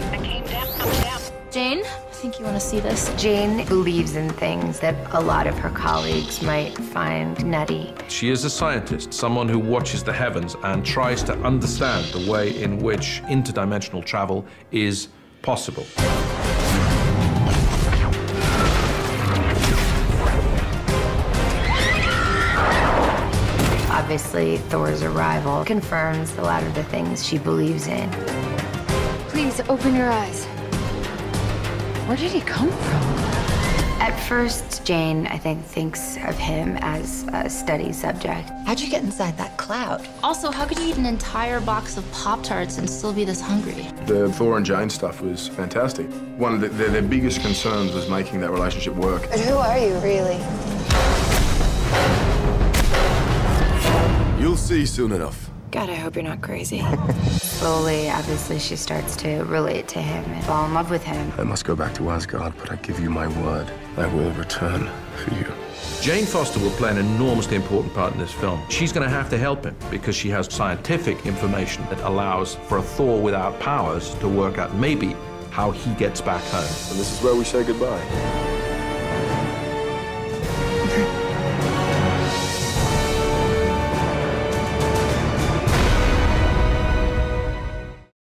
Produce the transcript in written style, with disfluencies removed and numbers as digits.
light that came down. Jane, I think you want to see this. Jane believes in things that a lot of her colleagues might find nutty. She is a scientist, someone who watches the heavens and tries to understand the way in which interdimensional travel is possible. Obviously, Thor's arrival confirms a lot of the things she believes in. Please, open your eyes. Where did he come from? At first, Jane, I think, thinks of him as a study subject. How'd you get inside that cloud? Also, how could you eat an entire box of Pop-Tarts and still be this hungry? The Thor and Jane stuff was fantastic. One of their biggest concerns was making that relationship work. But who are you, really? You'll see soon enough. God, I hope you're not crazy. Slowly, obviously, she starts to relate to him and fall in love with him. I must go back to Asgard, but I give you my word, I will return for you. Jane Foster will play an enormously important part in this film. She's going to have to help him because she has scientific information that allows for a Thor without powers to work out maybe how he gets back home. And this is where we say goodbye.